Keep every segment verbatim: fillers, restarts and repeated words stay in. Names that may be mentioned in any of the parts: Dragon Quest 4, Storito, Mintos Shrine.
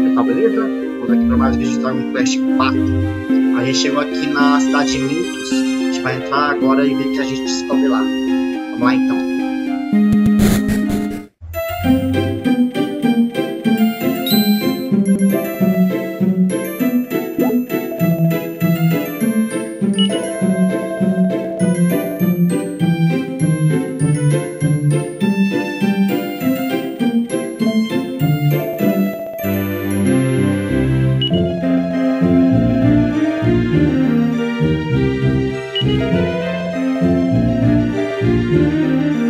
ainda, tá beleza? Vamos aqui para mais vídeos de Dragon Quest quatro. A gente chegou aqui na cidade de Mintos. A gente vai entrar agora e ver o que a gente descobre lá. Vamos lá então. Thank you.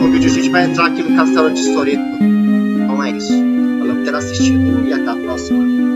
No vídeo a gente vai entrar aqui no castelo de Storito. Então é isso. Falamos, terá assistido e até a próxima.